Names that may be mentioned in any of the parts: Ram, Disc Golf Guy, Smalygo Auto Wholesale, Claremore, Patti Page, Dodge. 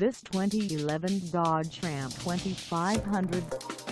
This 2011 Dodge Ram 2500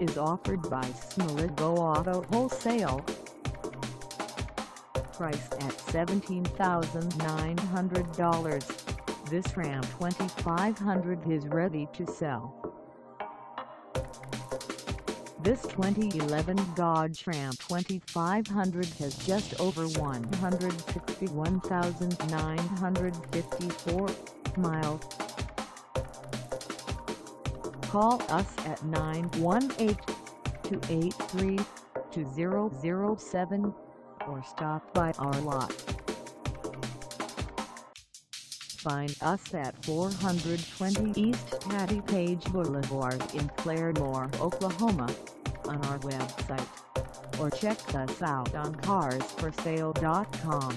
is offered by Smalygo Auto Wholesale. Priced at $17,900, this Ram 2500 is ready to sell. This 2011 Dodge Ram 2500 has just over 161,954 miles. Call us at 918-283-2007 or stop by our lot. Find us at 420 East Patti Page Boulevard in Claremore, Oklahoma, on our website, or check us out on carsforsale.com.